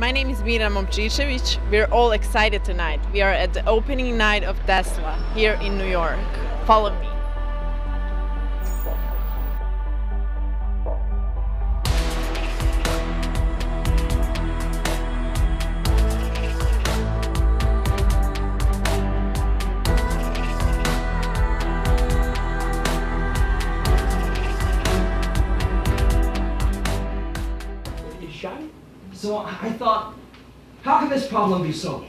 My name is Miram Momčišević. We're all excited tonight. We are at the opening night of Tesla here in New York. Follow me. So I thought, how can this problem be solved?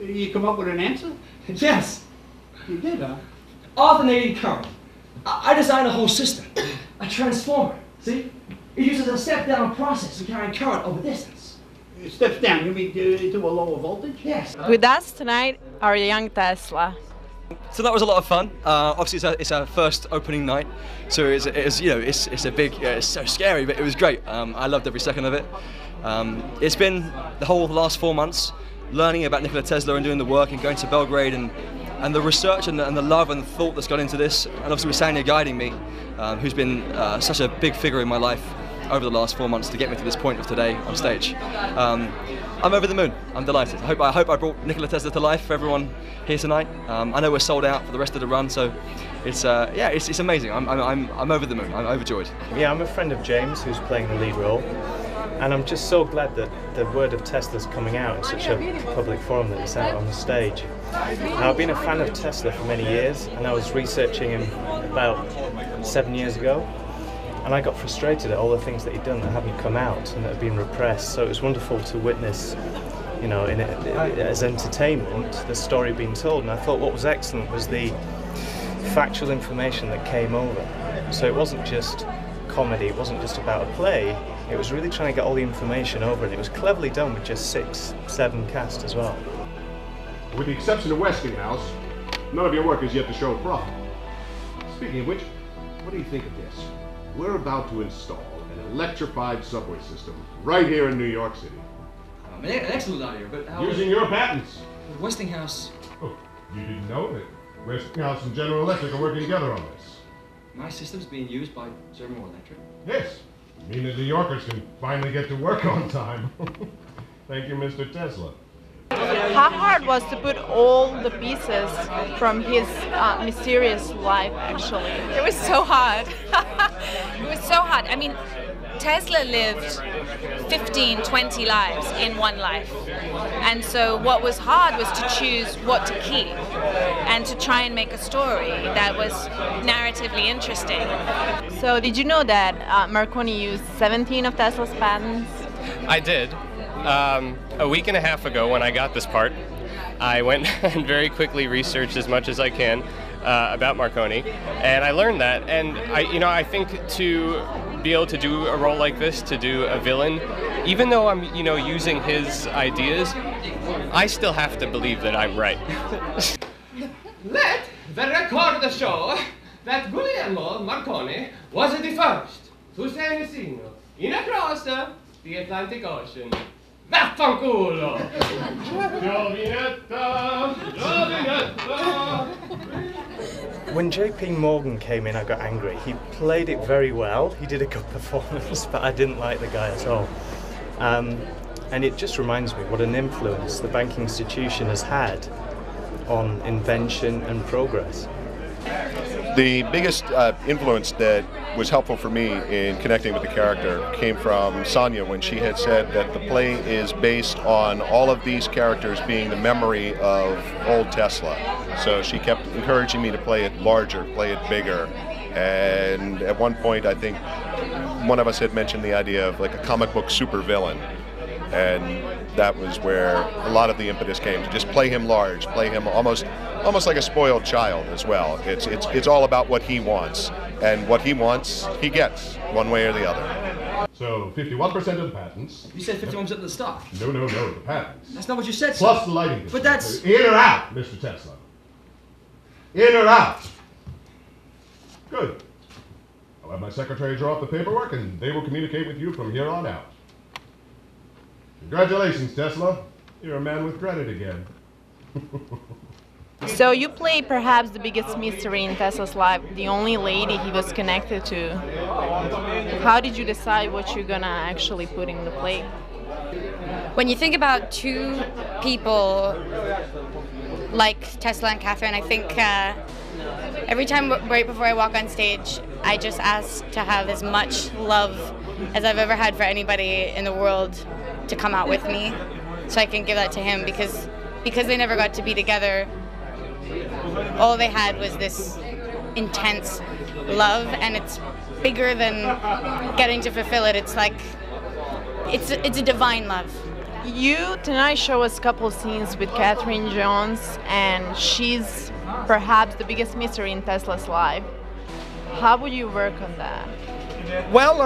You come up with an answer? Yes. You did, huh? Alternating current. I designed a whole system, a transformer. See? It uses a step-down process to carry current over distance. It steps down, you mean to a lower voltage? Yes. With us tonight, our young Tesla. So that was a lot of fun. Obviously, it's our first opening night, so it's a big, it's so scary, but it was great. I loved every second of it. It's been the whole last 4 months learning about Nikola Tesla and doing the work and going to Belgrade and the research and the love and the thought that's gone into this. And obviously, with Sanya guiding me, who's been such a big figure in my life over the last 4 months to get me to this point of today on stage. I'm over the moon. I'm delighted. I hope I brought Nikola Tesla to life for everyone here tonight. I know we're sold out for the rest of the run, so it's yeah, it's amazing. I'm over the moon. I'm overjoyed. Yeah, I'm a friend of James, who's playing the lead role, and I'm just so glad that the word of Tesla's coming out in such a public forum that it's out on the stage. Now, I've been a fan of Tesla for many years, and I was researching him about 7 years ago. And I got frustrated at all the things that he'd done that hadn't come out and that had been repressed. So it was wonderful to witness, you know, as entertainment, the story being told. And I thought what was excellent was the factual information that came over. So it wasn't just comedy, it wasn't just about a play. It was really trying to get all the information over, and it was cleverly done with just 6, 7 cast as well. With the exception of Westinghouse, none of your work is yet to show a problem. Speaking of which, what do you think of this? We're about to install an electrified subway system right here in New York City. An excellent idea, but how... Using your patents! Westinghouse... Oh, you didn't know that Westinghouse and General Electric are working together on this. My system's being used by General Electric? Yes. I mean that New Yorkers can finally get to work on time. Thank you, Mr. Tesla. How hard was to put all the pieces from his mysterious life, actually? It was so hard. It was so hard. I mean, Tesla lived 15, 20 lives in one life. And so what was hard was to choose what to keep and to try and make a story that was narratively interesting. So did you know that Marconi used 17 of Tesla's patents? I did. A week and a half ago when I got this part, I went and very quickly researched as much as I can about Marconi, and I learned that, and I think to be able to do a role like this, to do a villain, even though I'm using his ideas, I still have to believe that I'm right. Let the record show that Guglielmo Marconi was the first to send a signal in across the Atlantic Ocean. Vaffanculo! Giovinetta! Giovinetta! When J.P. Morgan came in, I got angry. He played it very well. He did a good performance, but I didn't like the guy at all. And it just reminds me what an influence the banking institution has had on invention and progress. The biggest influence that was helpful for me in connecting with the character came from Sonya, when she had said that the play is based on all of these characters being the memory of old Tesla. So she kept encouraging me to play it larger, play it bigger. And at one point, I think one of us had mentioned the idea of like a comic book supervillain. And that was where a lot of the impetus came. Just play him large, play him almost like a spoiled child as well. It's all about what he wants, and what he wants, he gets, one way or the other. So 51% of the patents. You said 51% of the stock. No, the patents. That's not what you said, sir. Plus the lighting business. But that's... In or out, Mr. Tesla. In or out. Good. I'll have my secretary draw up the paperwork, and they will communicate with you from here on out. Congratulations, Tesla. You're a man with credit again. So you play perhaps the biggest mystery in Tesla's life, the only lady he was connected to. How did you decide what you're gonna actually put in the play? When you think about two people like Tesla and Catherine, I think every time right before I walk on stage, I just ask to have as much love as I've ever had for anybody in the world to come out with me, so I can give that to him, because they never got to be together. All they had was this intense love, and it's bigger than getting to fulfill it. It's like, it's a divine love. You tonight show us a couple scenes with Catherine Jones, and she's perhaps the biggest mystery in Tesla's life. How would you work on that? Well,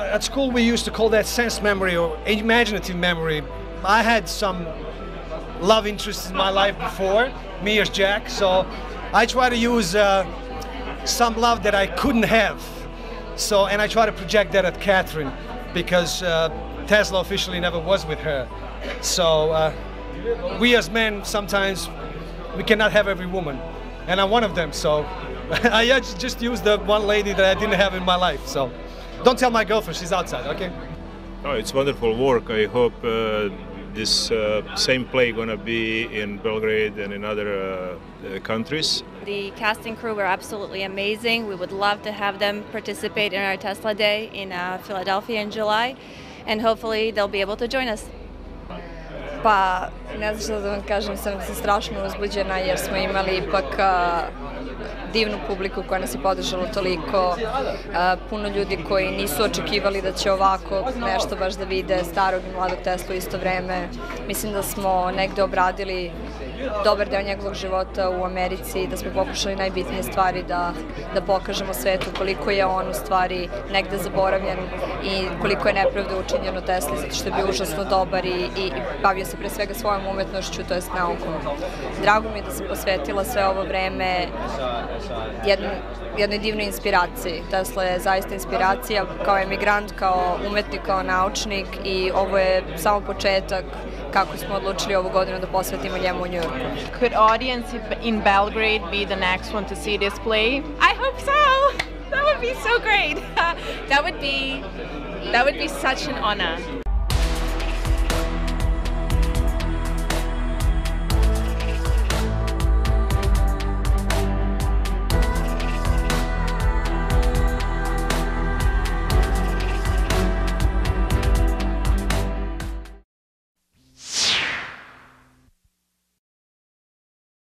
at school we used to call that sense memory or imaginative memory. I had some love interests in my life before, me as Jack, so I try to use some love that I couldn't have. So, and I try to project that at Catherine, because Tesla officially never was with her. So we as men, sometimes we cannot have every woman, and I'm one of them, so I just used the one lady that I didn't have in my life. So don't tell my girlfriend, she's outside, okay? Oh, it's wonderful work. I hope this same play gonna be in Belgrade and in other countries. The casting crew were absolutely amazing. We would love to have them participate in our Tesla Day in Philadelphia in July, and hopefully they'll be able to join us. Pa, ne znam što da vam kažem, sam se strašno uzbuđena jer smo imali ipak divnu publiku koja nas je podržala toliko, puno ljudi koji nisu očekivali da će ovako nešto baš da vide, starog I mladog Teslu isto vreme. Mislim da smo negde obradili dobar deo njegovog života u Americi, da smo pokušali najbitnije stvari da pokažemo svetu koliko je on u stvari negde zaboravljen I koliko je nepravde učinjeno Tesli, zato što je bio užasno dobar I bavio se pre svega svojom umetnošću, to je s naukom. Drago mi je da sam posvetila sve ovo vreme jednoj divnoj inspiraciji. Tesla je zaista inspiracija kao emigrant, kao umetnik, kao naučnik I ovo je samo početak kako smo odlučili ovu godinu da posvetimo njemu u Njujorku. Could audience in Belgrade be the next one to see this play? I hope so! That would be so great! That would be such an honor.